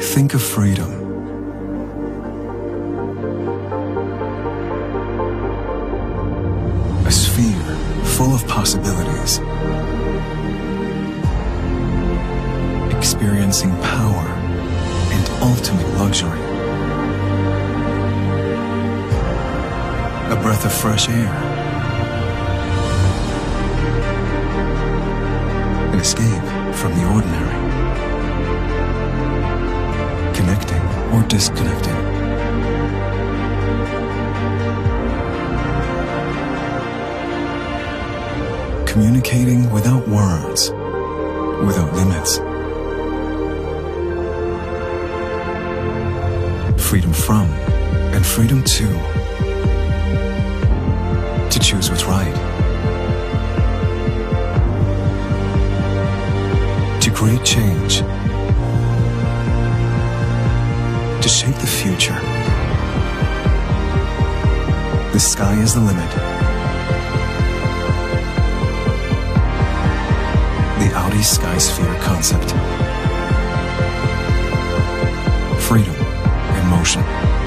Think of freedom. A sphere full of possibilities. Experiencing power and ultimate luxury. A breath of fresh air. An escape from the ordinary. Connecting or disconnecting. Communicating without words, without limits. Freedom from and freedom to choose what's right, to create change. To shape the future. The sky is the limit. The Audi Skysphere concept. Freedom in motion.